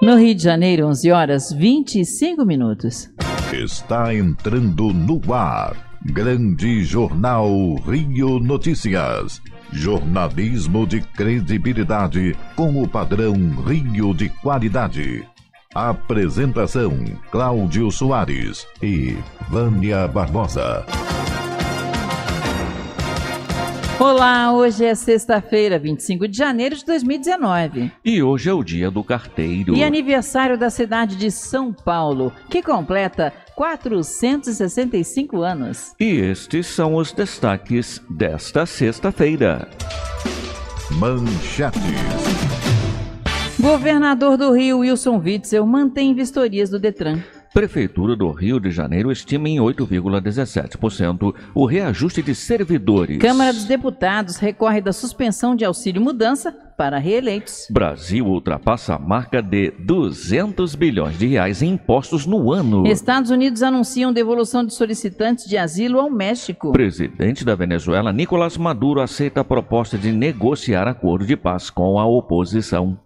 No Rio de Janeiro, 11 horas 25 minutos. Está entrando no ar, Grande Jornal Rio Notícias. Jornalismo de credibilidade com o padrão Rio de qualidade. Apresentação: Cláudio Soares e Vânia Barbosa. Olá, hoje é sexta-feira, 25 de janeiro de 2019. E hoje é o dia do carteiro. E aniversário da cidade de São Paulo, que completa 465 anos. E estes são os destaques desta sexta-feira. Manchetes. Governador do Rio, Wilson Witzel, mantém vistorias do Detran. Prefeitura do Rio de Janeiro estima em 8,17% o reajuste de servidores. Câmara dos Deputados recorre da suspensão de auxílio mudança para reeleitos. Brasil ultrapassa a marca de 200 bilhões de reais em impostos no ano. Estados Unidos anunciam devolução de solicitantes de asilo ao México. Presidente da Venezuela, Nicolás Maduro, aceita a proposta de negociar acordo de paz com a oposição.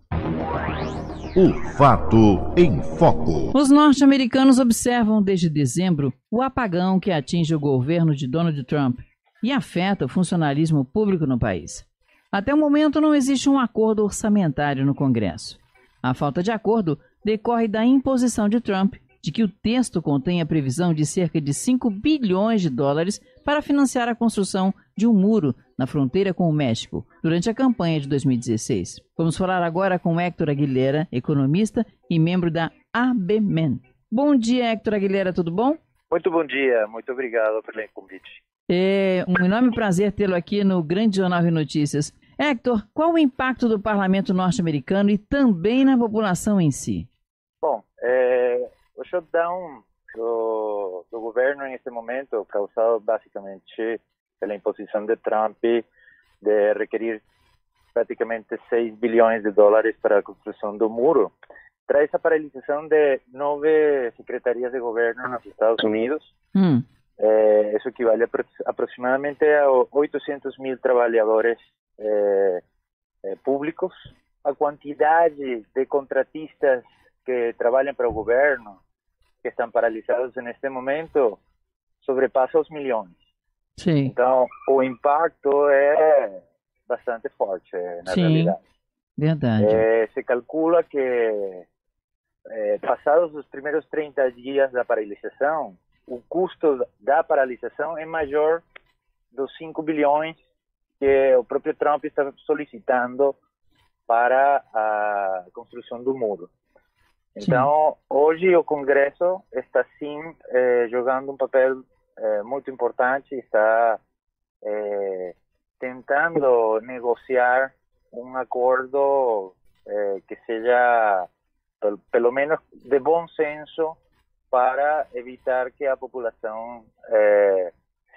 O fato em foco. Os norte-americanos observam desde dezembro o apagão que atinge o governo de Donald Trump e afeta o funcionalismo público no país. Até o momento não existe um acordo orçamentário no Congresso. A falta de acordo decorre da imposição de Trump de que o texto contém a previsão de cerca de 5 bilhões de dólares para financiar a construção de um muro na fronteira com o México, durante a campanha de 2016. Vamos falar agora com Héctor Aguilera, economista e membro da ABMEN. Bom dia, Héctor Aguilera, tudo bom? Muito bom dia, muito obrigado pelo convite. É um enorme prazer tê-lo aqui no Grande Jornal de Notícias. Héctor, qual o impacto do parlamento norte-americano e também na população em si? Bom, o shutdown do governo nesse momento, causado basicamente pela imposição de Trump de requerir praticamente 6 bilhões de dólares para a construção do muro, traz a paralisação de 9 secretarias de governo nos Estados Unidos. Isso equivale aproximadamente a 800 mil trabalhadores públicos. A quantidade de contratistas que trabalham para o governo, que estão paralisados neste momento, sobrepassa os milhões. Sim. Então, o impacto é bastante forte, na realidade. Verdade. Se calcula que, passados os primeiros 30 dias da paralisação, o custo da paralisação é maior dos 5 bilhões que o próprio Trump está solicitando para a construção do muro. Então, hoje o Congresso está sim jogando um papel muito importante, está tentando negociar um acordo que seja, pelo menos, de bom senso para evitar que a população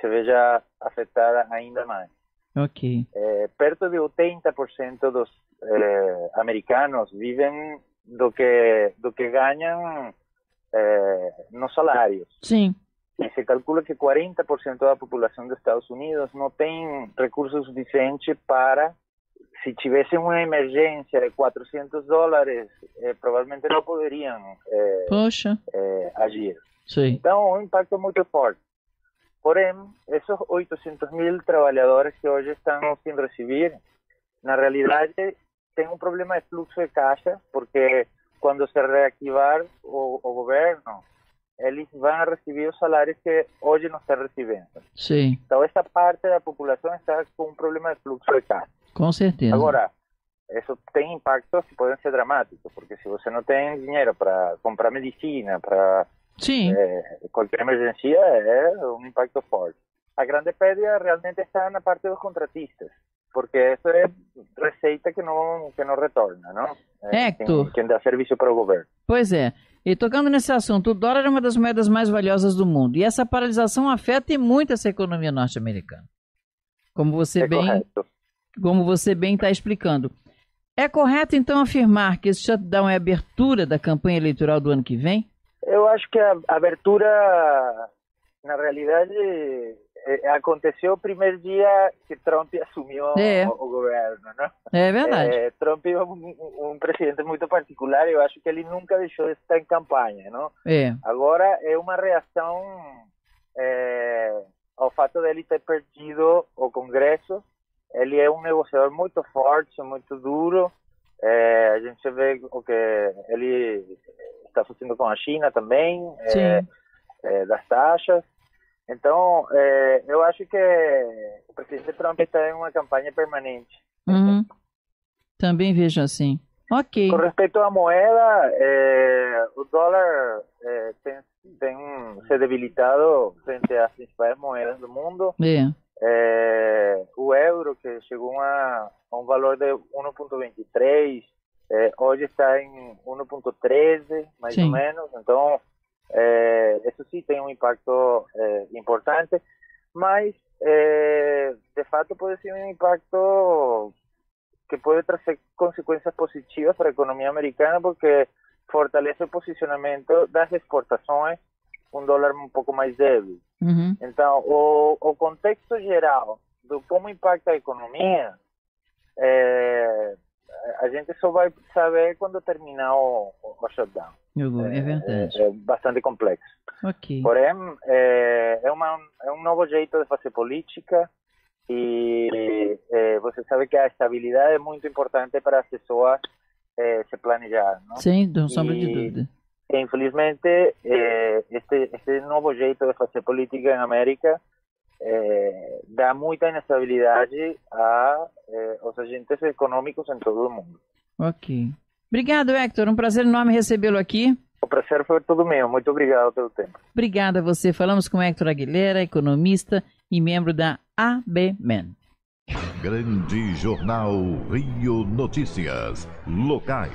se veja afetada ainda mais. Ok. Perto de 80% dos americanos vivem do que ganham nos salários. Sim. E se calcula que 40% da população dos Estados Unidos não tem recursos suficientes para, se tivesse uma emergência de 400 dólares, provavelmente não poderiam agir. Sim. Então, um impacto muito forte. Porém, esses 800 mil trabalhadores que hoje estão sem receber, na realidade, tem um problema de fluxo de caixa, porque quando se reativar o governo, eles vão receber os salários que hoje não estão recebendo. Sim. Então, essa parte da população está com um problema de fluxo de caixa. Com certeza. Agora, isso tem impactos que podem ser dramáticos, porque se você não tem dinheiro para comprar medicina, para qualquer emergência, é um impacto forte. A grande perda realmente está na parte dos contratistas, porque essa é receita que não retorna, não? Héctor, quem dá serviço para o governo. Pois é. E tocando nesse assunto, o dólar é uma das moedas mais valiosas do mundo. E essa paralisação afeta muito essa economia norte-americana. Como você bem está explicando. É correto, então, afirmar que esse shutdown é a abertura da campanha eleitoral do ano que vem? Eu acho que a abertura, na realidade, aconteceu o primeiro dia que Trump assumiu o governo, né? É verdade. Trump é um presidente muito particular, eu acho que ele nunca deixou de estar em campanha, não? É. Agora é uma reação ao fato dele ter perdido o Congresso. Ele é um negociador muito forte, muito duro. A gente vê o que ele está fazendo com a China também, das taxas. Então, eu acho que o presidente Trump está em uma campanha permanente. Uhum. Também vejo assim. Ok. Com respeito à moeda, o dólar tem se debilitado frente às principais moedas do mundo. O euro, que chegou a um valor de 1,23, hoje está em 1,13, mais ou menos. Então, isso sim tem um impacto importante, mas de fato pode ser um impacto que pode trazer consequências positivas para a economia americana, porque fortalece o posicionamento das exportações, um dólar um pouco mais débil. Uhum. Então, o contexto geral do como impacta a economia, a gente só vai saber quando terminar o shutdown. É verdade. É bastante complexo. Okay. Porém, é um novo jeito de fazer política e você sabe que a estabilidade é muito importante para as pessoas se planejar, não? Sim, não sombra de dúvida. Infelizmente, este novo jeito de fazer política na América dá muita inestabilidade aos agentes econômicos em todo o mundo. Ok. Obrigado, Héctor. Um prazer enorme recebê-lo aqui. O prazer foi todo meu. Muito obrigado pelo tempo. Obrigada a você. Falamos com Héctor Aguilera, economista e membro da ABMEN. Grande Jornal Rio Notícias Locais.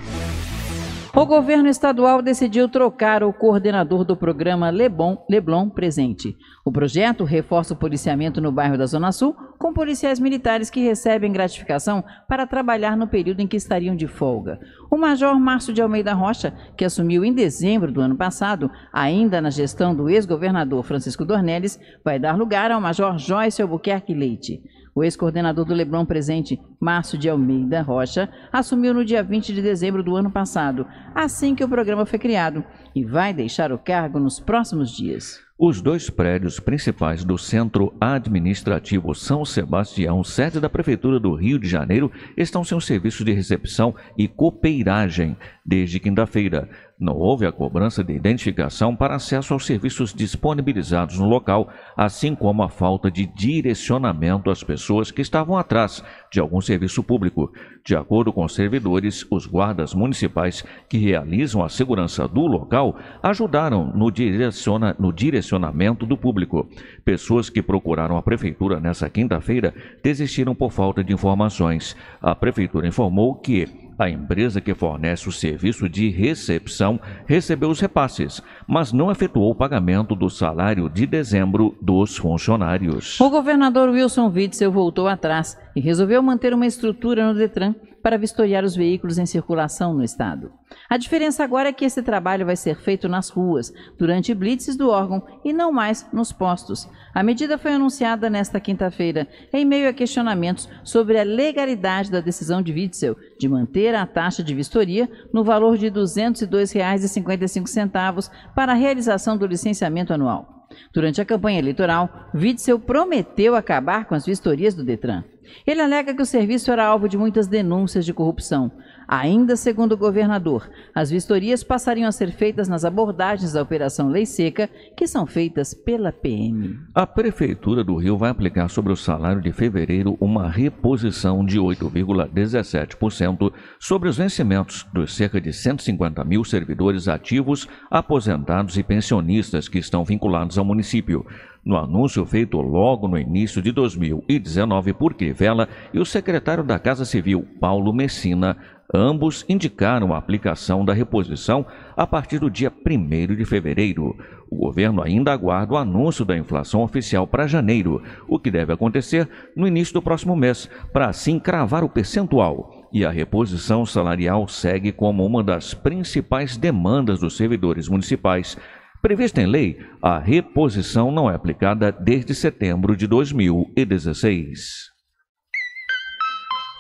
O governo estadual decidiu trocar o coordenador do programa Leblon presente. O projeto reforça o policiamento no bairro da Zona Sul com policiais militares que recebem gratificação para trabalhar no período em que estariam de folga. O major Márcio de Almeida Rocha, que assumiu em dezembro do ano passado, ainda na gestão do ex-governador Francisco Dornelles, vai dar lugar ao major Joyce Albuquerque Leite. O ex-coordenador do Leblon presente, Márcio de Almeida Rocha, assumiu no dia 20 de dezembro do ano passado, assim que o programa foi criado, e vai deixar o cargo nos próximos dias. Os dois prédios principais do Centro Administrativo São Sebastião, sede da Prefeitura do Rio de Janeiro, estão sem serviço de recepção e copeiragem desde quinta-feira. Não houve a cobrança de identificação para acesso aos serviços disponibilizados no local, assim como a falta de direcionamento às pessoas que estavam atrás de algum serviço público. De acordo com os servidores, os guardas municipais que realizam a segurança do local ajudaram no direcionamento do público. Pessoas que procuraram a prefeitura nessa quinta-feira desistiram por falta de informações. A prefeitura informou que a empresa que fornece o serviço de recepção recebeu os repasses, mas não efetuou o pagamento do salário de dezembro dos funcionários. O governador Wilson Witzel voltou atrás e resolveu manter uma estrutura no Detran para vistoriar os veículos em circulação no estado. A diferença agora é que esse trabalho vai ser feito nas ruas, durante blitzes do órgão e não mais nos postos. A medida foi anunciada nesta quinta-feira, em meio a questionamentos sobre a legalidade da decisão de Witzel de manter a taxa de vistoria no valor de R$ 202,55 para a realização do licenciamento anual. Durante a campanha eleitoral, Witzel prometeu acabar com as vistorias do Detran. Ele alega que o serviço era alvo de muitas denúncias de corrupção. Ainda segundo o governador, as vistorias passariam a ser feitas nas abordagens da Operação Lei Seca, que são feitas pela PM. A Prefeitura do Rio vai aplicar sobre o salário de fevereiro uma reposição de 8,17% sobre os vencimentos dos cerca de 150 mil servidores ativos, aposentados e pensionistas que estão vinculados ao município. No anúncio feito logo no início de 2019 por Crivella e o secretário da Casa Civil, Paulo Messina, ambos indicaram a aplicação da reposição a partir do dia 1º de fevereiro. O governo ainda aguarda o anúncio da inflação oficial para janeiro, o que deve acontecer no início do próximo mês, para assim cravar o percentual. E a reposição salarial segue como uma das principais demandas dos servidores municipais, Prevista em lei, a reposição não é aplicada desde setembro de 2016.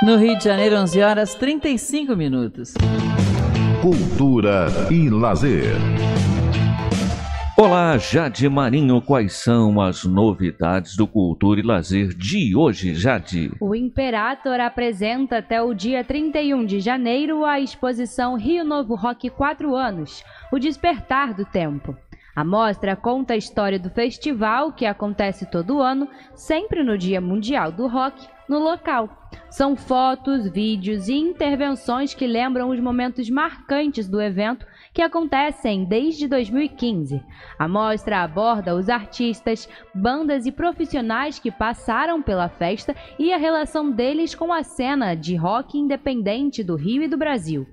No Rio de Janeiro, 11h35. Cultura e lazer. Olá, Jade Marinho, quais são as novidades do Cultura e Lazer de hoje, Jade? O Imperator apresenta até o dia 31 de janeiro a exposição Rio Novo Rock 4 anos, o despertar do tempo. A mostra conta a história do festival que acontece todo ano, sempre no Dia Mundial do Rock, no local. São fotos, vídeos e intervenções que lembram os momentos marcantes do evento que acontecem desde 2015. A mostra aborda os artistas, bandas e profissionais que passaram pela festa e a relação deles com a cena de rock independente do Rio e do Brasil.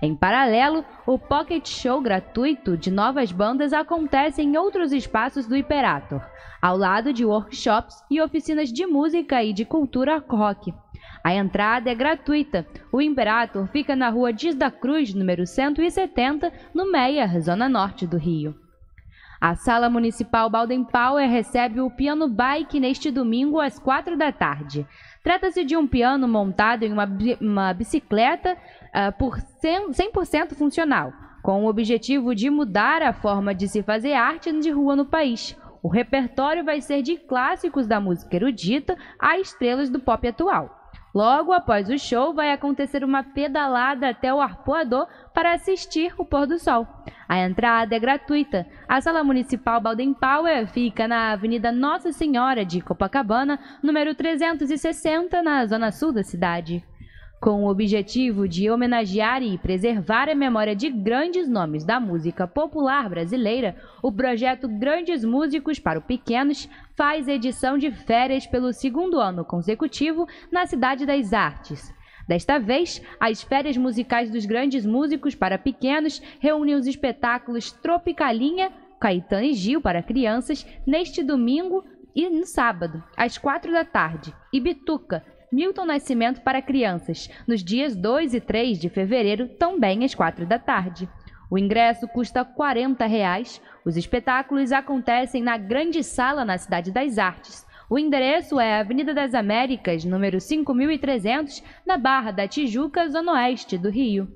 Em paralelo, o Pocket Show gratuito de novas bandas acontece em outros espaços do Imperator, ao lado de workshops e oficinas de música e de cultura rock. A entrada é gratuita. O Imperator fica na rua Dias da Cruz, número 170, no Meier, zona norte do Rio. A Sala Municipal Baldempower recebe o Piano Bike neste domingo às 16h. Trata-se de um piano montado em uma bicicleta por 100% funcional, com o objetivo de mudar a forma de se fazer arte de rua no país. O repertório vai ser de clássicos da música erudita a estrelas do pop atual. Logo após o show, vai acontecer uma pedalada até o Arpoador para assistir o pôr do sol. A entrada é gratuita. A Sala Municipal Baldempower fica na Avenida Nossa Senhora de Copacabana, número 360, na zona sul da cidade. Com o objetivo de homenagear e preservar a memória de grandes nomes da música popular brasileira, o projeto Grandes Músicos para o Pequenos faz edição de férias pelo segundo ano consecutivo na Cidade das Artes. Desta vez, as férias musicais dos Grandes Músicos para Pequenos reúnem os espetáculos Tropicalinha, Caetano e Gil para crianças, neste domingo e no sábado, às 16h, e Bituca, Milton Nascimento para crianças, nos dias 2 e 3 de fevereiro, também às 16h. O ingresso custa R$ 40,00. Os espetáculos acontecem na Grande Sala, na Cidade das Artes. O endereço é Avenida das Américas, número 5300, na Barra da Tijuca, zona oeste do Rio.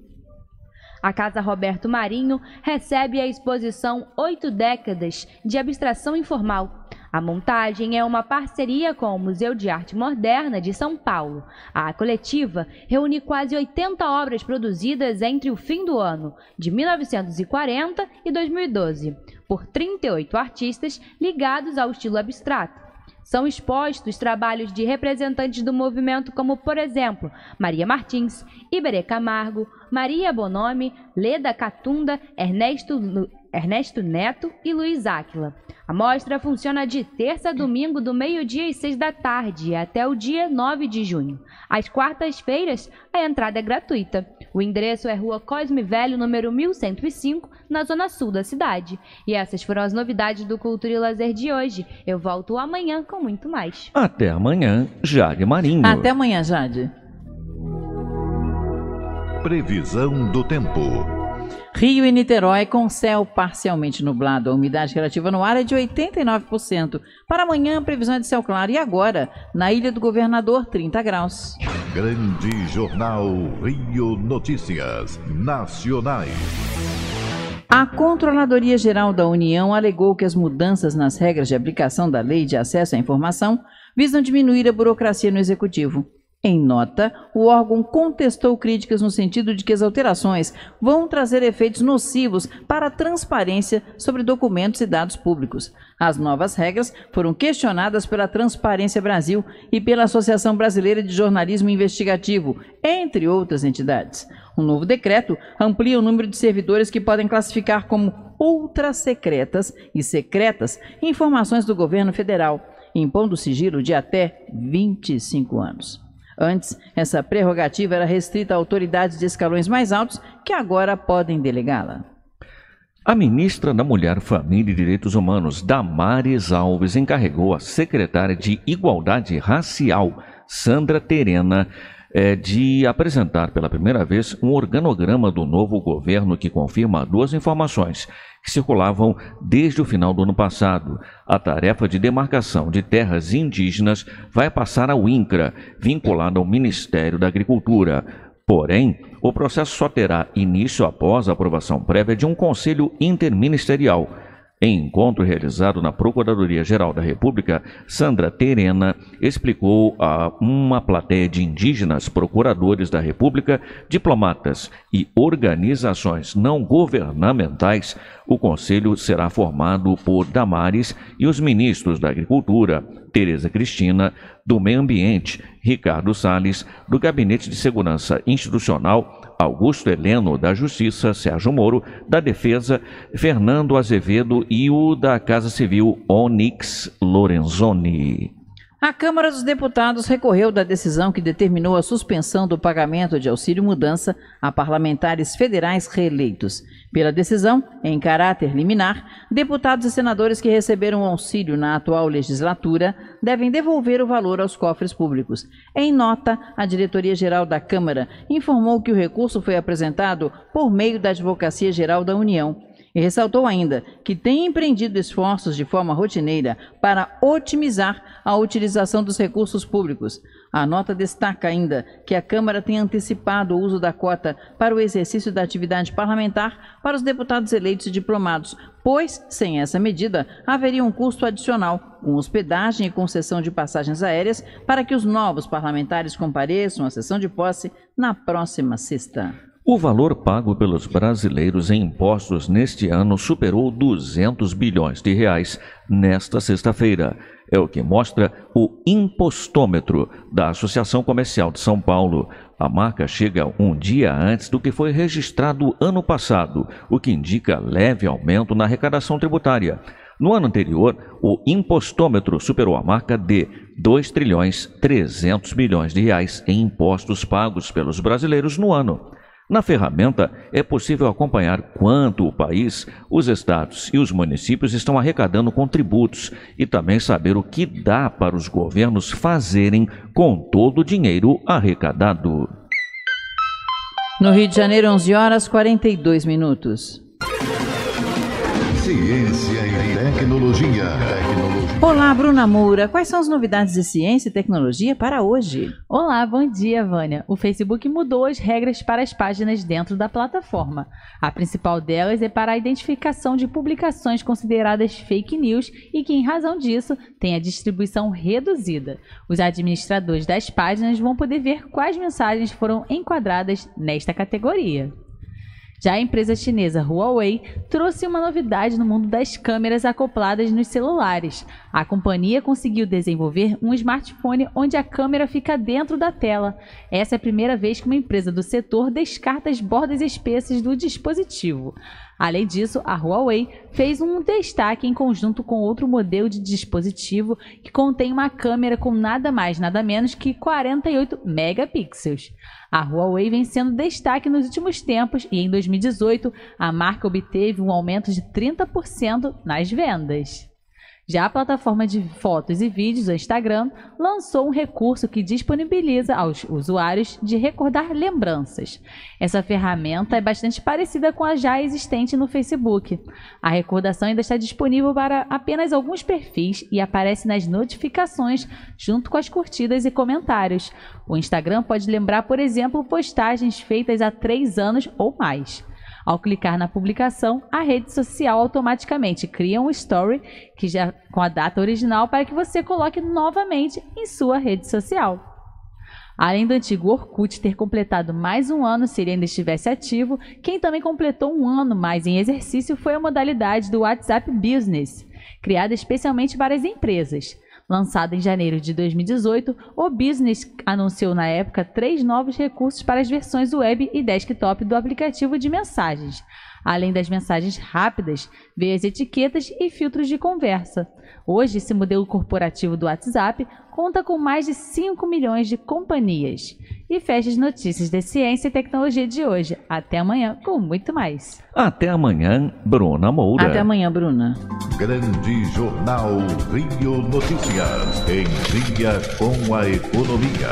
A Casa Roberto Marinho recebe a exposição 8 décadas de abstração informal. A montagem é uma parceria com o Museu de Arte Moderna de São Paulo. A coletiva reúne quase 80 obras produzidas entre o fim do ano, de 1940 e 2012, por 38 artistas ligados ao estilo abstrato. São expostos trabalhos de representantes do movimento como, por exemplo, Maria Martins, Iberê Camargo, Maria Bonomi, Leda Catunda, Ernesto Neto e Luiz Áquila. A mostra funciona de terça a domingo, do meio-dia às 18h, até o dia 9 de junho. Às quartas-feiras, a entrada é gratuita. O endereço é Rua Cosme Velho, número 1105, na zona sul da cidade. E essas foram as novidades do Cultura e Lazer de hoje. Eu volto amanhã com muito mais. Até amanhã, Jade Marinho. Até amanhã, Jade. Previsão do tempo. Rio e Niterói com céu parcialmente nublado. A umidade relativa no ar é de 89%. Para amanhã, a previsão é de céu claro. E agora, na Ilha do Governador, 30 graus. Grande Jornal Rio Notícias Nacionais. A Controladoria Geral da União alegou que as mudanças nas regras de aplicação da Lei de Acesso à Informação visam diminuir a burocracia no Executivo. Em nota, o órgão contestou críticas no sentido de que as alterações vão trazer efeitos nocivos para a transparência sobre documentos e dados públicos. As novas regras foram questionadas pela Transparência Brasil e pela Associação Brasileira de Jornalismo Investigativo, entre outras entidades. O novo decreto amplia o número de servidores que podem classificar como ultrasecretas e secretas informações do governo federal, impondo sigilo de até 25 anos. Antes, essa prerrogativa era restrita a autoridades de escalões mais altos, que agora podem delegá-la. A ministra da Mulher, Família e Direitos Humanos, Damares Alves, encarregou a secretária de Igualdade Racial, Sandra Terena, de apresentar pela primeira vez um organograma do novo governo que confirma duas informações que circulavam desde o final do ano passado. A tarefa de demarcação de terras indígenas vai passar ao INCRA, vinculada ao Ministério da Agricultura. Porém, o processo só terá início após a aprovação prévia de um conselho interministerial. Em encontro realizado na Procuradoria-Geral da República, Sandra Terena explicou a uma plateia de indígenas, procuradores da República, diplomatas e organizações não governamentais. O Conselho será formado por Damares e os ministros da Agricultura, Tereza Cristina, do Meio Ambiente, Ricardo Salles, do Gabinete de Segurança Institucional, Augusto Heleno, da Justiça, Sérgio Moro, da Defesa, Fernando Azevedo e o da Casa Civil, Onyx Lorenzoni. A Câmara dos Deputados recorreu da decisão que determinou a suspensão do pagamento de auxílio mudança a parlamentares federais reeleitos. Pela decisão, em caráter liminar, deputados e senadores que receberam auxílio na atual legislatura devem devolver o valor aos cofres públicos. Em nota, a Diretoria-Geral da Câmara informou que o recurso foi apresentado por meio da Advocacia Geral da União. E ressaltou ainda que tem empreendido esforços de forma rotineira para otimizar a utilização dos recursos públicos. A nota destaca ainda que a Câmara tem antecipado o uso da cota para o exercício da atividade parlamentar para os deputados eleitos e diplomados, pois, sem essa medida, haveria um custo adicional, com hospedagem e concessão de passagens aéreas para que os novos parlamentares compareçam à sessão de posse na próxima sexta. O valor pago pelos brasileiros em impostos neste ano superou 200 bilhões de reais nesta sexta-feira. É o que mostra o impostômetro da Associação Comercial de São Paulo. A marca chega um dia antes do que foi registrado ano passado, o que indica leve aumento na arrecadação tributária. No ano anterior, o impostômetro superou a marca de 2 trilhões 300 bilhões de reais em impostos pagos pelos brasileiros no ano. Na ferramenta, é possível acompanhar quanto o país, os estados e os municípios estão arrecadando com tributos e também saber o que dá para os governos fazerem com todo o dinheiro arrecadado. No Rio de Janeiro, 11h42. Ciência e tecnologia. Olá, Bruna Moura. Quais são as novidades de ciência e tecnologia para hoje? Olá, bom dia, Vânia. O Facebook mudou as regras para as páginas dentro da plataforma. A principal delas é para a identificação de publicações consideradas fake news e que, em razão disso, tem a distribuição reduzida. Os administradores das páginas vão poder ver quais mensagens foram enquadradas nesta categoria. Já a empresa chinesa Huawei trouxe uma novidade no mundo das câmeras acopladas nos celulares. A companhia conseguiu desenvolver um smartphone onde a câmera fica dentro da tela. Essa é a primeira vez que uma empresa do setor descarta as bordas espessas do dispositivo. Além disso, a Huawei fez um destaque em conjunto com outro modelo de dispositivo que contém uma câmera com nada mais, nada menos que 48 megapixels. A Huawei vem sendo destaque nos últimos tempos e em 2018 a marca obteve um aumento de 30% nas vendas. Já a plataforma de fotos e vídeos, o Instagram, lançou um recurso que disponibiliza aos usuários de recordar lembranças. Essa ferramenta é bastante parecida com a já existente no Facebook. A recordação ainda está disponível para apenas alguns perfis e aparece nas notificações junto com as curtidas e comentários. O Instagram pode lembrar, por exemplo, postagens feitas há 3 anos ou mais. Ao clicar na publicação, a rede social automaticamente cria um story que já com a data original para que você coloque novamente em sua rede social. Além do antigo Orkut ter completado mais um ano se ele ainda estivesse ativo, quem também completou um ano mais em exercício foi a modalidade do WhatsApp Business, criada especialmente para as empresas. Lançado em janeiro de 2018, o Business anunciou na época 3 novos recursos para as versões web e desktop do aplicativo de mensagens. Além das mensagens rápidas, veio as etiquetas e filtros de conversa. Hoje, esse modelo corporativo do WhatsApp conta com mais de 5 milhões de companhias. E fecha as notícias de ciência e tecnologia de hoje. Até amanhã com muito mais. Até amanhã, Bruna Moura. Até amanhã, Bruna. Grande Jornal Rio Notícias. Em dia com a economia.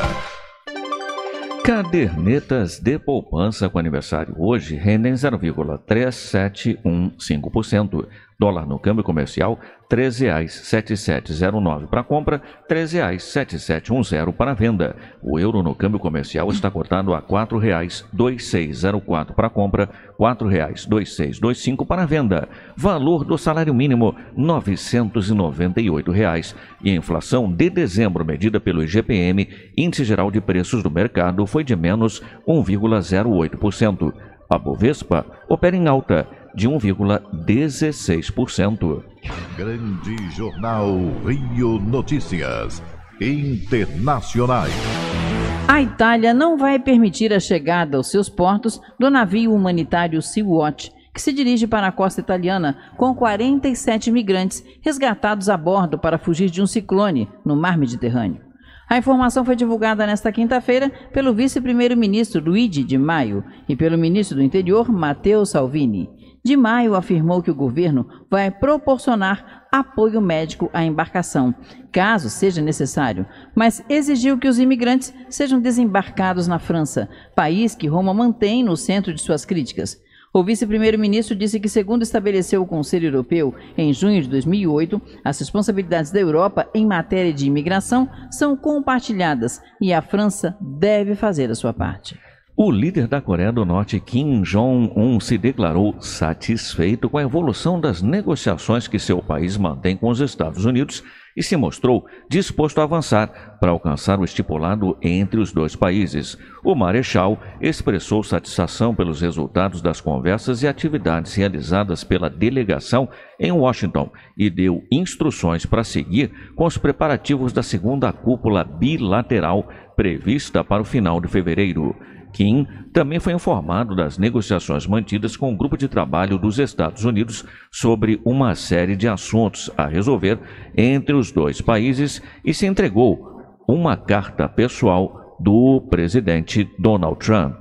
Cadernetas de poupança com aniversário hoje rendem 0,3715%. Dólar no câmbio comercial R$ 13,7709 para compra, R$ 13,7710 para venda. O euro no câmbio comercial está cotado a R$ 4,2604 para compra, R$ 4,2625 para venda. Valor do salário mínimo R$ 998 reais. E a inflação de dezembro medida pelo IGPM, Índice Geral de Preços do Mercado, foi de menos 1,08%. A Bovespa opera em alta de 1,16%. Grande Jornal Rio Notícias Internacionais. A Itália não vai permitir a chegada aos seus portos do navio humanitário Sea-Watch, que se dirige para a costa italiana com 47 migrantes resgatados a bordo para fugir de um ciclone no mar Mediterrâneo. A informação foi divulgada nesta quinta-feira pelo vice-primeiro-ministro Luigi Di Maio e pelo ministro do Interior, Matteo Salvini. Di Maio afirmou que o governo vai proporcionar apoio médico à embarcação, caso seja necessário, mas exigiu que os imigrantes sejam desembarcados na França, país que Roma mantém no centro de suas críticas. O vice-primeiro-ministro disse que, segundo estabeleceu o Conselho Europeu em junho de 2008, as responsabilidades da Europa em matéria de imigração são compartilhadas e a França deve fazer a sua parte. O líder da Coreia do Norte, Kim Jong-un, se declarou satisfeito com a evolução das negociações que seu país mantém com os Estados Unidos e se mostrou disposto a avançar para alcançar o estipulado entre os dois países. O marechal expressou satisfação pelos resultados das conversas e atividades realizadas pela delegação em Washington e deu instruções para seguir com os preparativos da segunda cúpula bilateral prevista para o final de fevereiro. Kim também foi informado das negociações mantidas com o Grupo de Trabalho dos Estados Unidos sobre uma série de assuntos a resolver entre os dois países e se entregou uma carta pessoal do presidente Donald Trump.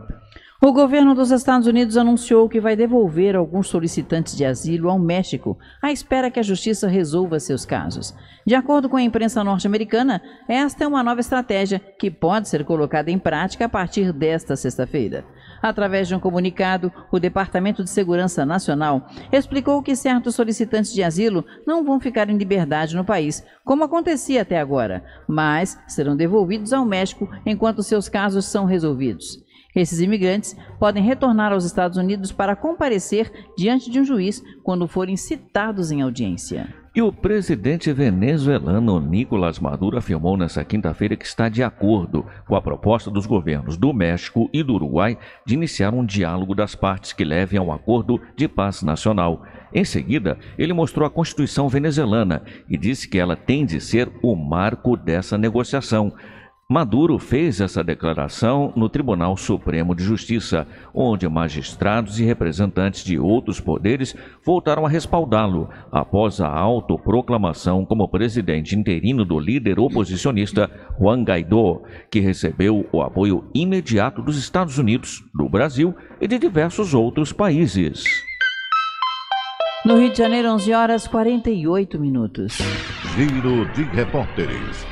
O governo dos Estados Unidos anunciou que vai devolver alguns solicitantes de asilo ao México, à espera que a justiça resolva seus casos. De acordo com a imprensa norte-americana, esta é uma nova estratégia que pode ser colocada em prática a partir desta sexta-feira. Através de um comunicado, o Departamento de Segurança Nacional explicou que certos solicitantes de asilo não vão ficar em liberdade no país, como acontecia até agora, mas serão devolvidos ao México enquanto seus casos são resolvidos. Esses imigrantes podem retornar aos Estados Unidos para comparecer diante de um juiz quando forem citados em audiência. E o presidente venezuelano Nicolás Maduro afirmou nesta quinta-feira que está de acordo com a proposta dos governos do México e do Uruguai de iniciar um diálogo das partes que leve a um acordo de paz nacional. Em seguida, ele mostrou a Constituição venezuelana e disse que ela tem de ser o marco dessa negociação. Maduro fez essa declaração no Tribunal Supremo de Justiça, onde magistrados e representantes de outros poderes voltaram a respaldá-lo após a autoproclamação como presidente interino do líder oposicionista Juan Guaidó, que recebeu o apoio imediato dos Estados Unidos, do Brasil e de diversos outros países. No Rio de Janeiro, 11h48. Giro de repórteres.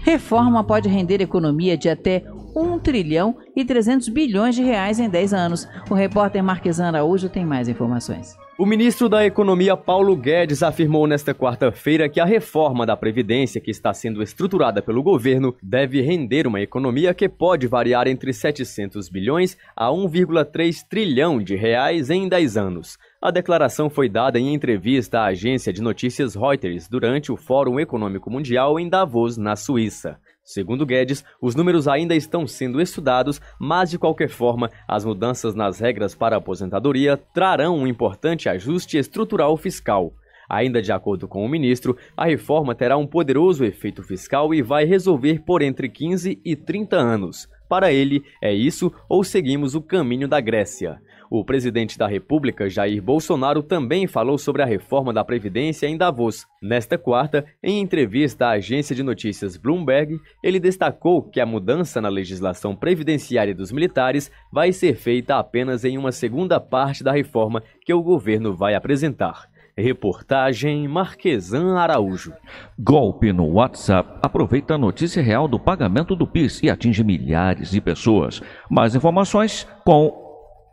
Reforma pode render economia de até 1 trilhão e 300 bilhões de reais em 10 anos. O repórter Marquesan Araújo tem mais informações. O ministro da Economia, Paulo Guedes, afirmou nesta quarta-feira que a reforma da Previdência que está sendo estruturada pelo governo deve render uma economia que pode variar entre 700 bilhões a 1,3 trilhão de reais em 10 anos. A declaração foi dada em entrevista à agência de notícias Reuters durante o Fórum Econômico Mundial em Davos, na Suíça. Segundo Guedes, os números ainda estão sendo estudados, mas de qualquer forma, as mudanças nas regras para a aposentadoria trarão um importante ajuste estrutural fiscal. Ainda de acordo com o ministro, a reforma terá um poderoso efeito fiscal e vai resolver por entre 15 e 30 anos. Para ele, é isso ou seguimos o caminho da Grécia. O presidente da República, Jair Bolsonaro, também falou sobre a reforma da Previdência em Davos. Nesta quarta, em entrevista à agência de notícias Bloomberg, ele destacou que a mudança na legislação previdenciária dos militares vai ser feita apenas em uma segunda parte da reforma que o governo vai apresentar. Reportagem Marquesan Araújo. Golpe no WhatsApp aproveita a notícia real do pagamento do PIS e atinge milhares de pessoas. Mais informações com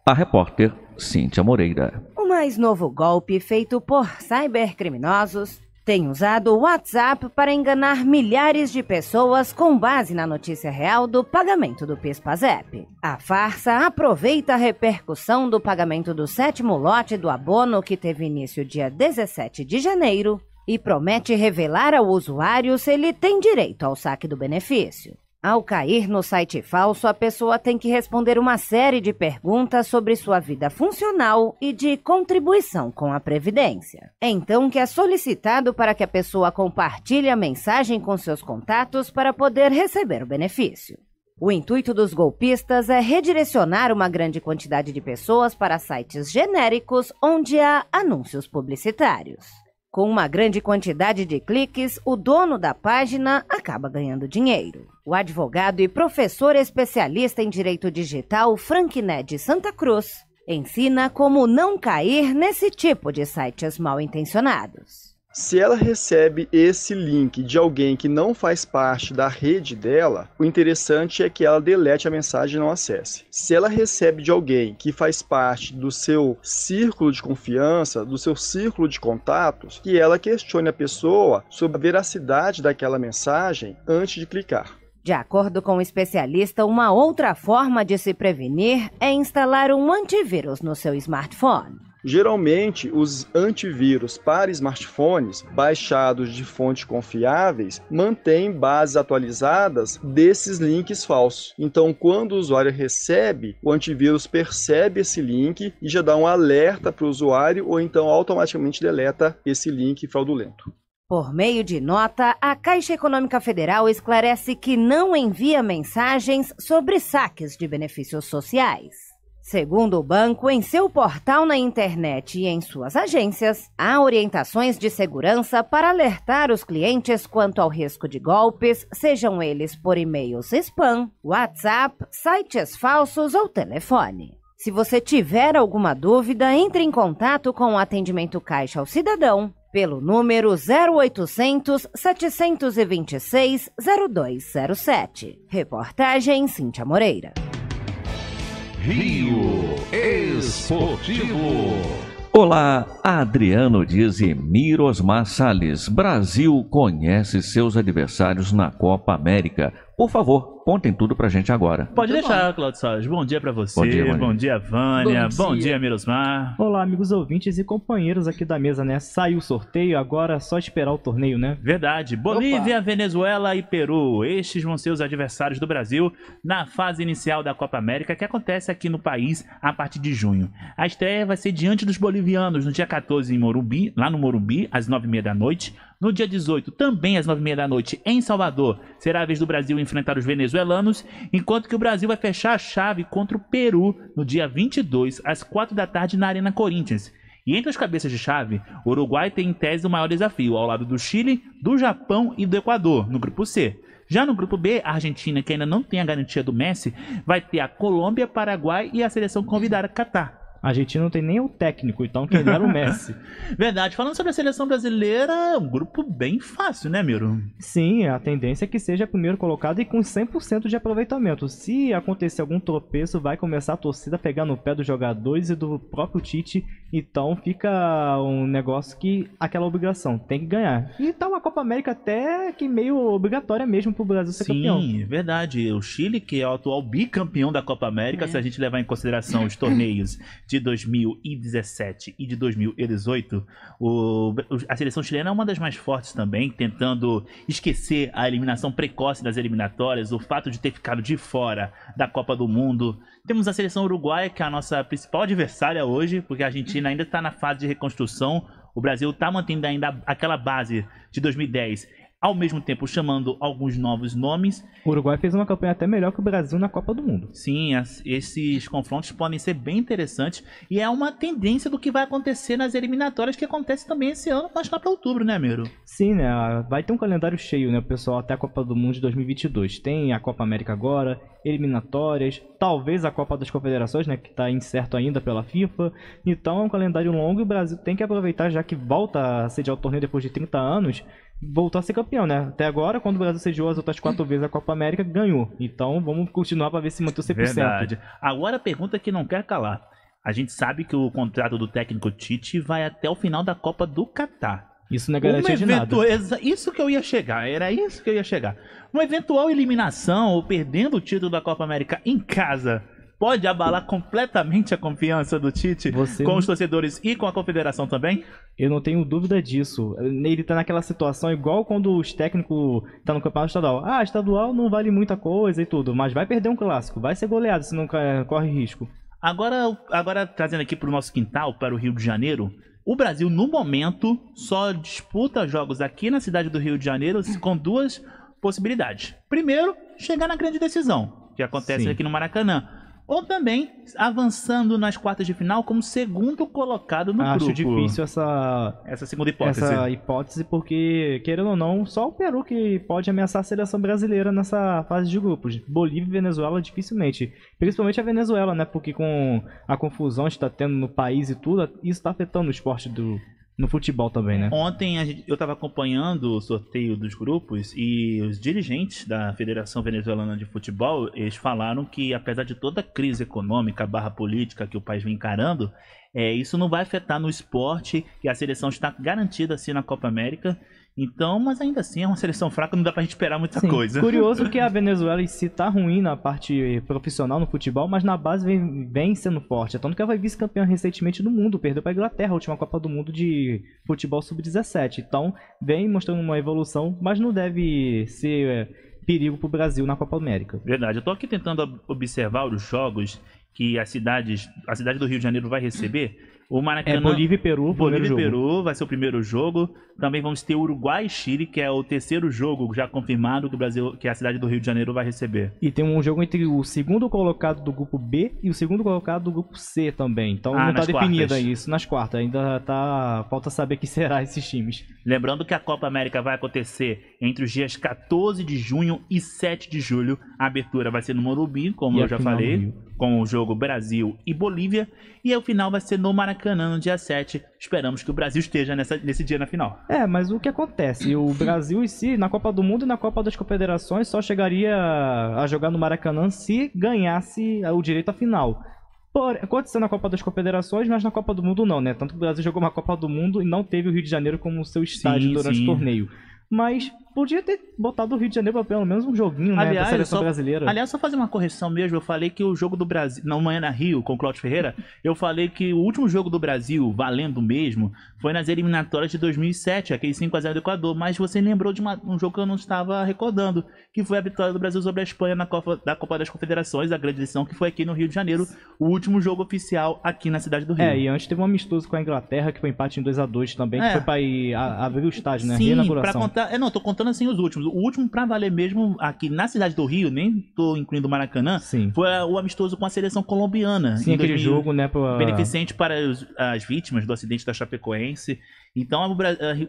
a repórter Cíntia Moreira. O mais novo golpe feito por cybercriminosos tem usado o WhatsApp para enganar milhares de pessoas com base na notícia real do pagamento do PIS/PASEP. A farsa aproveita a repercussão do pagamento do 7º lote do abono que teve início dia 17 de janeiro e promete revelar ao usuário se ele tem direito ao saque do benefício. Ao cair no site falso, a pessoa tem que responder uma série de perguntas sobre sua vida funcional e de contribuição com a Previdência. Então que é solicitado para que a pessoa compartilhe a mensagem com seus contatos para poder receber o benefício. O intuito dos golpistas é redirecionar uma grande quantidade de pessoas para sites genéricos onde há anúncios publicitários. Com uma grande quantidade de cliques, o dono da página acaba ganhando dinheiro. O advogado e professor especialista em direito digital Franquiné de Santa Cruz ensina como não cair nesse tipo de sites mal intencionados. Se ela recebe esse link de alguém que não faz parte da rede dela, o interessante é que ela delete a mensagem e não acesse. Se ela recebe de alguém que faz parte do seu círculo de confiança, do seu círculo de contatos, que ela questione a pessoa sobre a veracidade daquela mensagem antes de clicar. De acordo com o especialista, uma outra forma de se prevenir é instalar um antivírus no seu smartphone. Geralmente, os antivírus para smartphones baixados de fontes confiáveis mantêm bases atualizadas desses links falsos. Então, quando o usuário recebe, o antivírus percebe esse link e já dá um alerta para o usuário ou então automaticamente deleta esse link fraudulento. Por meio de nota, a Caixa Econômica Federal esclarece que não envia mensagens sobre saques de benefícios sociais. Segundo o banco, em seu portal na internet e em suas agências, há orientações de segurança para alertar os clientes quanto ao risco de golpes, sejam eles por e-mails spam, WhatsApp, sites falsos ou telefone. Se você tiver alguma dúvida, entre em contato com o atendimento Caixa ao Cidadão pelo número 0800 726 0207. Reportagem Cíntia Moreira. Rio Esportivo. Olá, Adriano Dias e Miro Osmar Salles. Brasil conhece seus adversários na Copa América. Por favor, contem tudo pra gente agora. Pode deixar, Claudio Salles. Bom dia pra você, bom dia Vânia, bom dia Mirosmar. Olá, amigos ouvintes e companheiros aqui da mesa, né? Saiu o sorteio, agora é só esperar o torneio, né? Verdade. Bolívia, Venezuela e Peru. Estes vão ser os adversários do Brasil na fase inicial da Copa América, que acontece aqui no país a partir de junho. A estreia vai ser diante dos bolivianos no dia 14 em Morumbi, lá no Morumbi, às 9h30 da noite. No dia 18, também às 9h30 da noite, em Salvador, será a vez do Brasil enfrentar os venezuelanos, enquanto que o Brasil vai fechar a chave contra o Peru no dia 22, às 4 da tarde, na Arena Corinthians. E entre as cabeças de chave, o Uruguai tem em tese o maior desafio, ao lado do Chile, do Japão e do Equador, no grupo C. Já no grupo B, a Argentina, que ainda não tem a garantia do Messi, vai ter a Colômbia, Paraguai e a seleção convidada Catar. A Argentina não tem nem o técnico, então quem era o Messi. Verdade. Falando sobre a seleção brasileira, é um grupo bem fácil, né, Miro? Sim, a tendência é que seja primeiro colocado e com 100% de aproveitamento. Se acontecer algum tropeço, vai começar a torcida a pegar no pé dos jogadores e do próprio Tite. Então fica um negócio que aquela obrigação tem que ganhar. E tá uma Copa América até que meio obrigatória mesmo pro Brasil ser campeão. Sim, verdade. O Chile, que é o atual bicampeão da Copa América, se a gente levar em consideração os torneios de 2017 e de 2018, a seleção chilena é uma das mais fortes também, tentando esquecer a eliminação precoce das eliminatórias, o fato de ter ficado de fora da Copa do Mundo. Temos a seleção uruguaia, que é a nossa principal adversária hoje, porque a Argentina ainda está na fase de reconstrução. O Brasil está mantendo ainda aquela base de 2010. ao mesmo tempo chamando alguns novos nomes. O Uruguai fez uma campanha até melhor que o Brasil na Copa do Mundo. Sim, esses confrontos podem ser bem interessantes e é uma tendência do que vai acontecer nas eliminatórias, que acontece também esse ano, mas lá para outubro, né, Miro? Sim, né? Vai ter um calendário cheio, né, pessoal, até a Copa do Mundo de 2022. Tem a Copa América agora, eliminatórias, talvez a Copa das Confederações, né, que está incerto ainda pela FIFA. Então é um calendário longo e o Brasil tem que aproveitar, já que volta a sediar o torneio depois de 30 anos, voltou a ser campeão, né? Até agora, quando o Brasil sediou as outras 4 vezes a Copa América, ganhou. Então, vamos continuar para ver se mantém o 100%. Verdade. Agora, a pergunta que não quer calar. A gente sabe que o contrato do técnico Tite vai até o final da Copa do Catar. Isso não é garantia de nada. Isso que eu ia chegar, era isso que eu ia chegar. Uma eventual eliminação ou perdendo o título da Copa América em casa pode abalar completamente a confiança do Tite com os torcedores e com a confederação também? Eu não tenho dúvida disso. Ele tá naquela situação igual quando os técnicos tá no campeonato estadual. Ah, estadual não vale muita coisa e tudo, mas vai perder um clássico, vai ser goleado se não corre risco. Agora trazendo aqui para o nosso quintal, para o Rio de Janeiro, o Brasil no momento só disputa jogos aqui na cidade do Rio de Janeiro com duas possibilidades. Primeiro, chegar na grande decisão, que acontece aqui no Maracanã. Ou também avançando nas quartas de final como segundo colocado no grupo. Acho difícil essa segunda hipótese. Essa hipótese porque, querendo ou não, só o Peru que pode ameaçar a seleção brasileira nessa fase de grupos. Bolívia e Venezuela dificilmente. Principalmente a Venezuela, né? Porque com a confusão que está tendo no país e tudo, isso está afetando o esporte no futebol também, né? Ontem eu estava acompanhando o sorteio dos grupos e os dirigentes da Federação Venezuelana de Futebol, eles falaram que apesar de toda a crise econômica / política que o país vem encarando, isso não vai afetar no esporte e a seleção está garantida assim na Copa América. Então, mas ainda assim é uma seleção fraca, não dá pra gente esperar muita coisa. Curioso que a Venezuela em si tá ruim na parte profissional no futebol, mas na base vem sendo forte. Tanto que ela foi vice-campeã recentemente do mundo, perdeu pra Inglaterra, a última Copa do Mundo de futebol sub-17. Então, vem mostrando uma evolução, mas não deve ser perigo pro Brasil na Copa América. Verdade, eu tô aqui tentando observar os jogos que a cidade do Rio de Janeiro vai receber. O Maracanã, Bolívia e Peru. Bolívia e Peru vai ser o primeiro jogo. Também vamos ter Uruguai e Chile, que é o terceiro jogo já confirmado que o Brasil, que a cidade do Rio de Janeiro vai receber. E tem um jogo entre o segundo colocado do grupo B e o segundo colocado do grupo C também. Então não está definido isso nas quartas. Ainda falta saber quem será esses times. Lembrando que a Copa América vai acontecer entre os dias 14 de junho e 7 de julho. A abertura vai ser no Morumbi, como eu já falei, com o jogo Brasil e Bolívia. E o final vai ser no Maracanã, no dia 7. Esperamos que o Brasil esteja nesse dia na final. É, mas o que acontece? O Brasil em si, na Copa do Mundo e na Copa das Confederações, só chegaria a jogar no Maracanã se ganhasse o direito à final. Aconteceu na Copa das Confederações, mas na Copa do Mundo não, né? Tanto que o Brasil jogou uma Copa do Mundo e não teve o Rio de Janeiro como seu estádio durante o torneio. Mas podia ter botado o Rio de Janeiro pra pelo menos um joguinho, né, da seleção brasileira. Aliás, só fazer uma correção mesmo, eu falei que o jogo do Brasil, na Manhã na Rio, com o Cláudio Ferreira, eu falei que o último jogo do Brasil, valendo mesmo, foi nas eliminatórias de 2007, aquele 5 a 0 do Equador, mas você lembrou de um jogo que eu não estava recordando, que foi a vitória do Brasil sobre a Espanha na Copa das Confederações, a grande decisão que foi aqui no Rio de Janeiro, o último jogo oficial aqui na cidade do Rio. É, e antes teve um amistoso com a Inglaterra, que foi empate em 2 a 2 também, que foi pra ir abrir o estádio, né, reinauguração. Pra contar, eu não, tô contando assim os últimos. O último pra valer mesmo aqui na cidade do Rio, nem tô incluindo o Maracanã, foi o amistoso com a seleção colombiana. Sim, aquele jogo, né? Beneficente para as vítimas do acidente da Chapecoense. Então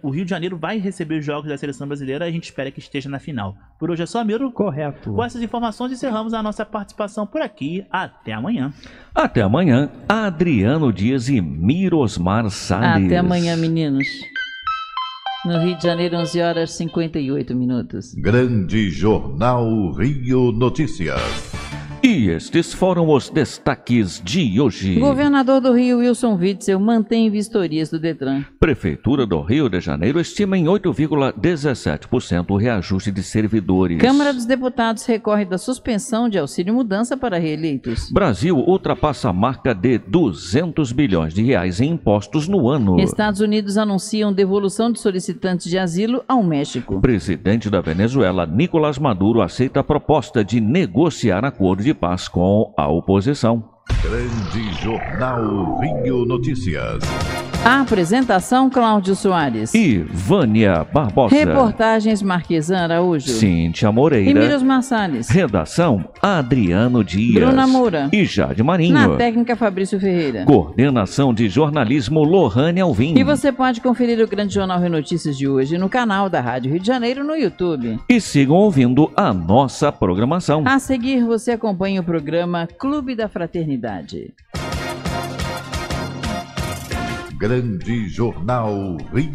o Rio de Janeiro vai receber os jogos da seleção brasileira e a gente espera que esteja na final. Por hoje é só, Miro. Correto. Com essas informações encerramos a nossa participação por aqui. Até amanhã. Até amanhã, Adriano Dias e Mirosmar Salles. Até amanhã, meninos. No Rio de Janeiro, 11h58. Grande Jornal Rio Notícias. E estes foram os destaques de hoje. Governador do Rio, Wilson Witzel, mantém vistorias do Detran. Prefeitura do Rio de Janeiro estima em 8,17% o reajuste de servidores. Câmara dos Deputados recorre da suspensão de auxílio mudança para reeleitos. Brasil ultrapassa a marca de 200 bilhões de reais em impostos no ano. Estados Unidos anunciam devolução de solicitantes de asilo ao México. Presidente da Venezuela, Nicolás Maduro, aceita a proposta de negociar acordo de paz com a oposição. Grande Jornal Rio Notícias. A apresentação, Cláudio Soares e Vânia Barbosa. Reportagens, Marquesan Araújo, Cíntia Moreira e Mirios Marçales. Redação, Adriano Dias, Bruna Moura e Jade Marinho. Na técnica, Fabrício Ferreira. Coordenação de jornalismo, Lohane Alvim. E você pode conferir o Grande Jornal Rio Notícias de hoje no canal da Rádio Rio de Janeiro no YouTube. E sigam ouvindo a nossa programação. A seguir, você acompanha o programa Clube da Fraternidade. Grande Jornal Rio.